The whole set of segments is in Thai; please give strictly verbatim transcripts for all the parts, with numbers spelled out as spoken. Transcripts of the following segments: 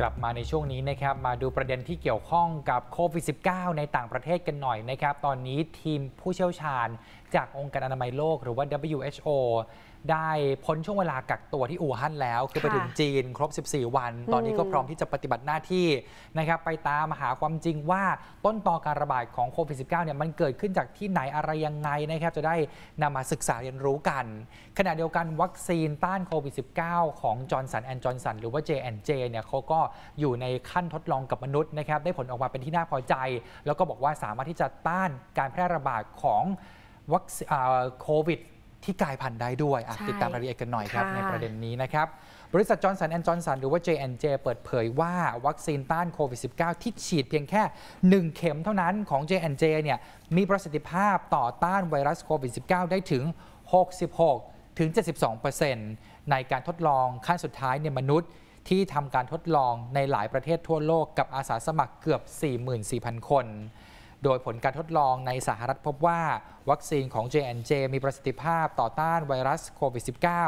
กลับมาในช่วงนี้นะครับมาดูประเด็นที่เกี่ยวข้องกับโควิด สิบเก้า ในต่างประเทศกันหน่อยนะครับตอนนี้ทีมผู้เชี่ยวชาญจากองค์การอนามัยโลกหรือว่า ดับเบิลยู เอช โอ ได้พ้นช่วงเวลากักตัวที่อู่ฮั่นแล้วคือไปถึงจีนครบสิบสี่วันตอนนี้ก็พร้อมที่จะปฏิบัติหน้าที่นะครับไปตามหาความจริงว่าต้นตอการระบาดของโควิด สิบเก้า เนี่ยมันเกิดขึ้นจากที่ไหนอะไรยังไงนะครับจะได้นำมาศึกษาเรียนรู้กันขณะเดียวกันวัคซีนต้านโควิด สิบเก้า ของ Johnson แอนด์ Johnson หรือว่า เจ แอนด์ เจ เนี่ยเขาก็อยู่ในขั้นทดลองกับมนุษย์นะครับได้ผลออกมาเป็นที่น่าพอใจแล้วก็บอกว่าสามารถที่จะต้านการแพร่ระบาดของวัคซีนโควิดที่กลายพันธุ์ได้ด้วยติดตามรายละเอียดกันหน่อยครับในประเด็นนี้นะครับบริษัท Johnson แอนด์ Johnson หรือว่า เจ แอนด์ เจ เปิดเผยว่าวัคซีนต้านโควิด สิบเก้า ที่ฉีดเพียงแค่หนึ่งเข็มเท่านั้นของ เจ แอนด์ เจ เนี่ยมีประสิทธิภาพต่อต้านไวรัสโควิด สิบเก้า ได้ถึง หกสิบหกถึงเจ็ดสิบสองเปอร์เซ็นต์ ในการทดลองขั้นสุดท้ายในมนุษย์ที่ทำการทดลองในหลายประเทศทั่วโลกกับอาสาสมัครเกือบ สี่หมื่นสี่พัน คนโดยผลการทดลองในสหรัฐพบว่าวัคซีนของ เจ แอนด์ เจ มีประสิทธิภาพต่อต้านไวรัสโควิด สิบเก้า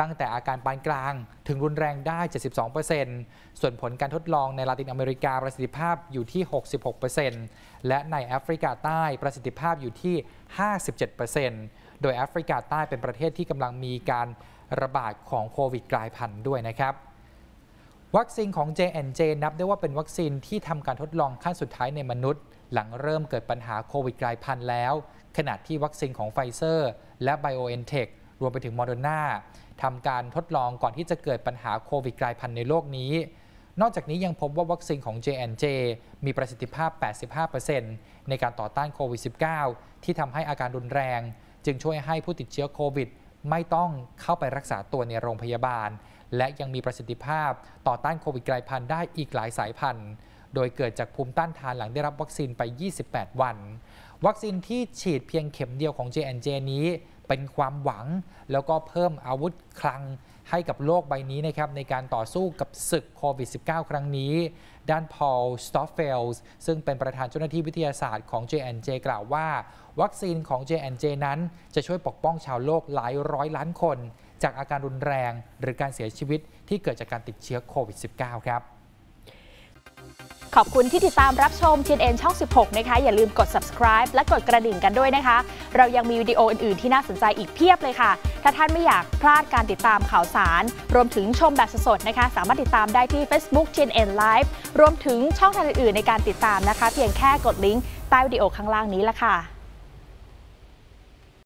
ตั้งแต่อาการปานกลางถึงรุนแรงได้ เจ็ดสิบสองเปอร์เซ็นต์ ส่วนผลการทดลองในลาตินอเมริกาประสิทธิภาพอยู่ที่ หกสิบหกเปอร์เซ็นต์ และในแอฟริกาใต้ประสิทธิภาพอยู่ที่ ห้าสิบเจ็ดเปอร์เซ็นต์ โดยแอฟริกาใต้เป็นประเทศที่กำลังมีการระบาดของโควิดกลายพันธุ์ด้วยนะครับวัคซีนของ เจ แอนด์ เจ นับได้ว่าเป็นวัคซีนที่ทำการทดลองขั้นสุดท้ายในมนุษย์หลังเริ่มเกิดปัญหาโควิดกลายพันธุ์แล้วขณะที่วัคซีนของไฟเซอร์และ BioNTech รวมไปถึงโมเดอร์นาทำการทดลองก่อนที่จะเกิดปัญหาโควิดกลายพันธุ์ในโลกนี้นอกจากนี้ยังพบว่าวัคซีนของ เจ แอนด์ เจ มีประสิทธิภาพ แปดสิบห้าเปอร์เซ็นต์ ในการต่อต้านโควิด สิบเก้า ที่ทำให้อาการรุนแรงจึงช่วยให้ผู้ติดเชื้อโควิดไม่ต้องเข้าไปรักษาตัวในโรงพยาบาลและยังมีประสิทธิภาพต่อต้านโควิดกลายพันธุ์ได้อีกหลายสายพันธุ์โดยเกิดจากภูมิต้านทานหลังได้รับวัคซีนไปยี่สิบแปดวันวัคซีนที่ฉีดเพียงเข็มเดียวของ เจ แอนด์ เจ นี้เป็นความหวังแล้วก็เพิ่มอาวุธคลังให้กับโลกใบนี้นะครับในการต่อสู้กับศึกโควิด สิบเก้า ครั้งนี้ด้าน Paul Stoffels ซึ่งเป็นประธานเจ้าหน้าที่วิทยาศาสตร์ของ เจ แอนด์ เจ กล่าวว่าวัคซีนของ เจ แอนด์ เจ นั้นจะช่วยปกป้องชาวโลกหลายร้อยล้านคนจากอาการรุนแรงหรือการเสียชีวิตที่เกิดจากการติดเชื้อโควิด สิบเก้า ครับขอบคุณที่ติดตามรับชม ที เอ็น เอ็น ช่อง สิบหก นะคะอย่าลืมกด subscribe และกดกระดิ่งกันด้วยนะคะเรายังมีวิดีโออื่นๆที่น่าสนใจอีกเพียบเลยค่ะถ้าท่านไม่อยากพลาดการติดตามข่าวสารรวมถึงชมแบบสดๆนะคะสามารถติดตามได้ที่ Facebook ที เอ็น เอ็น Live รวมถึงช่องทางอื่นๆในการติดตามนะคะเพียงแค่กดลิงก์ใต้วิดีโอข้างล่างนี้ละค่ะ